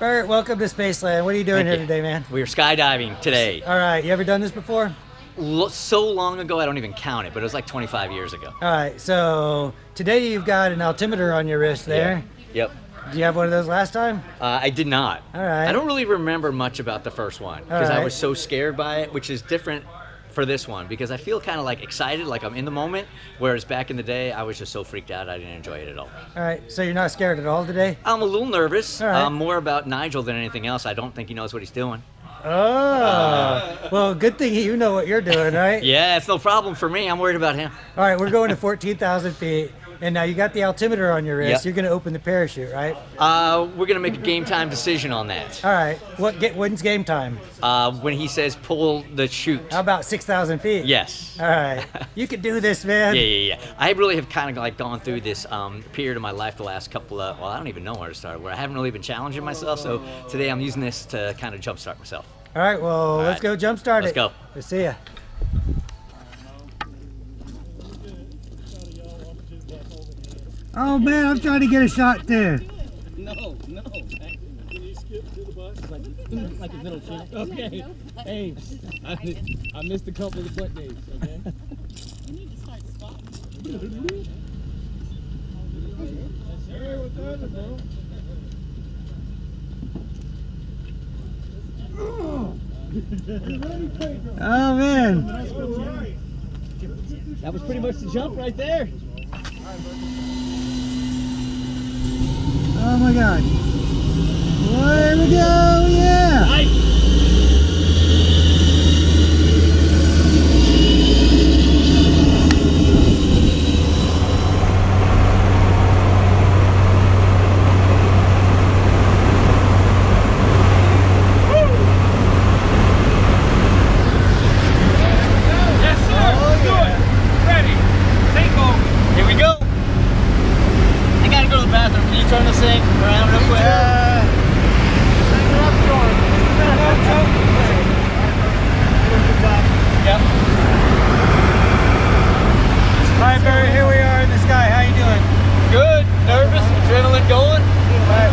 Bert, welcome to Spaceland. What are you doing here today, man? We're skydiving today. All right, you ever done this before? So long ago, I don't even count it, but it was like 25 years ago. All right, so today you've got an altimeter on your wrist there. Yeah. Yep. Do you have one of those last time? I did not. All right. I don't really remember much about the first one because I was so scared by it, which is different for this one because I feel kind of like excited, like I'm in the moment, whereas back in the day I was just so freaked out I didn't enjoy it at all. All right, so you're not scared at all today? I'm a little nervous. All right. More about Nigel than anything else. I don't think he knows what he's doing. Oh, well, good thing you know what you're doing, right? Yeah, it's no problem for me. I'm worried about him. All right, we're going to 14,000 feet. And now you got the altimeter on your wrist. Yep. You're going to open the parachute, right? We're going to make a game time decision on that. All right. When's game time? When he says pull the chute. How about 6,000 feet? Yes. All right. You can do this, man. Yeah. I really have kind of like gone through this period of my life the last couple of, well, I don't even know where to start, where I haven't really been challenging myself. So today I'm using this to kind of jumpstart myself. All right. Well, let's go jumpstart it. Let's go. Let's see ya. Oh man, I'm trying to get a shot there. No. Can you skip to the bus? Like a little chick. Okay. Hey, I missed a couple of the butt days, okay? You need to start spotting. Hey, what's happening, bro? Oh man. That was pretty much the jump right there. Oh my God. There we go, yeah!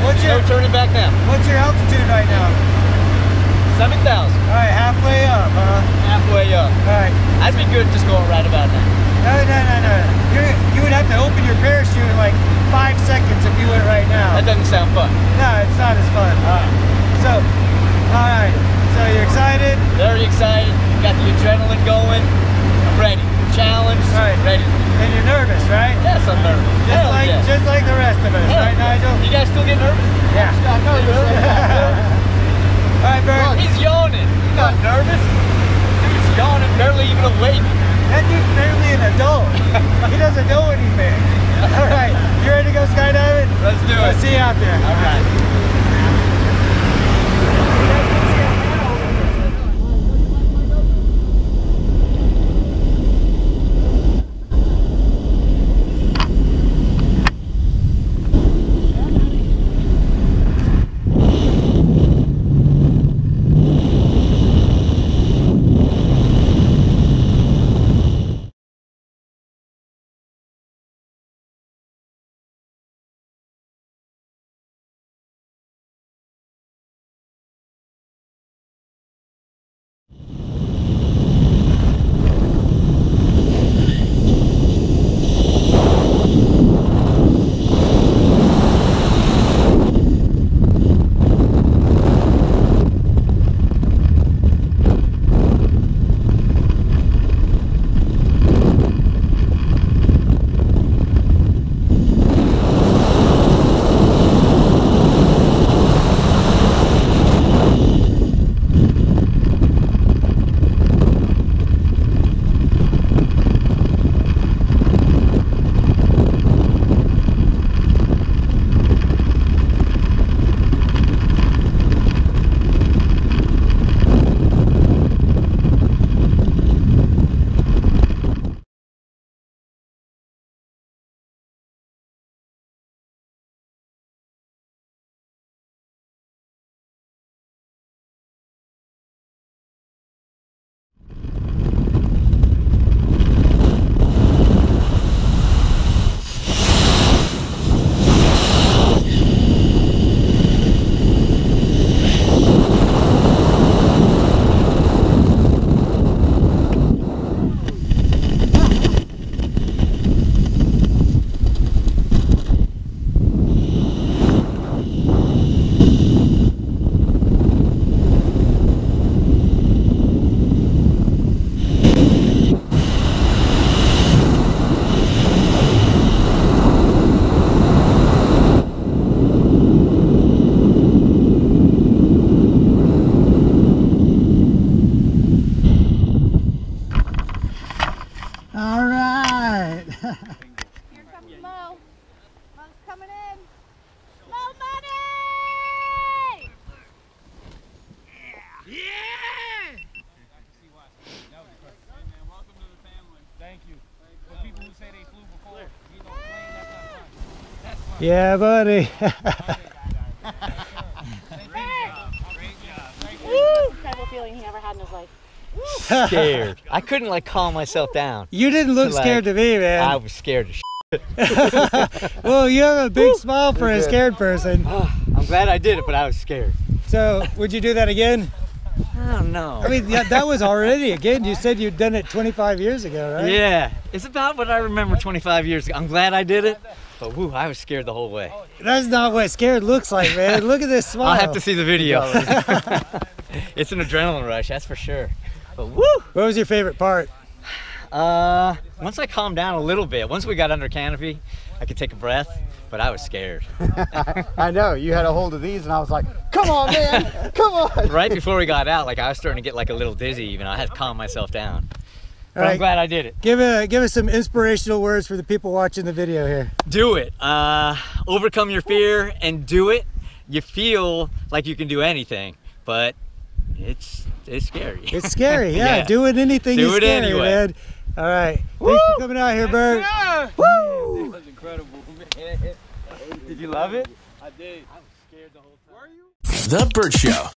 What's your altitude right now? 7,000. Alright, halfway up, huh? Halfway up. Alright. I'd be good just going right about now. No. You would have to open your parachute in like 5 seconds if you went right now. That doesn't sound fun. No, it's not as fun. Alright. So, alright. So you're excited? Very excited. Got the adrenaline going. I'm ready. Challenged. Right. Ready. And you're nervous, right? Yes, I'm nervous. Just like the rest of us, right, Nigel? You guys still get nervous? Yeah. No, all right, Bert. Oh, he's yawning. He's not nervous. Dude's yawning, barely even awake. That dude's barely an adult. He doesn't know anything. All right, you ready to go skydiving? Let's do it. We'll see you out there. All right. Here comes Mo. Mo's coming in. Mo money! Yeah! Yeah! Welcome to the family. Thank you. For people who say they flew before, you don't blame, that's not fun. Yeah, buddy. Feeling he never had in his life. Scared. I couldn't like calm myself down. You didn't look scared to me, man. I was scared as shit. Well, you have a big smile for a scared person. I'm glad I did it, but I was scared. So, would you do that again? I don't know. I mean, that was already again. You said you'd done it 25 years ago, right? Yeah. It's about what I remember 25 years ago. I'm glad I did it. But woo, I was scared the whole way. That's not what scared looks like, man. Look at this smile. I'll have to see the video. It's an adrenaline rush, that's for sure. But woo! What was your favorite part? Once I calmed down a little bit, once we got under canopy, I could take a breath, but I was scared. I know, you had a hold of these and I was like, come on, man, come on! Right before we got out, like I was starting to get like a little dizzy even. I had to calm myself down. But right, I'm glad I did it. Give us some inspirational words for the people watching the video here. Do it. Overcome your fear and do it. You feel like you can do anything, but it's scary. It's scary, yeah. Doing anything is scary, anyway. Man. All right. Woo! Thanks for coming out here, Bert. Woo! This was incredible, man. Did you love it? I did. I was scared the whole time. Were you? The Bert Show.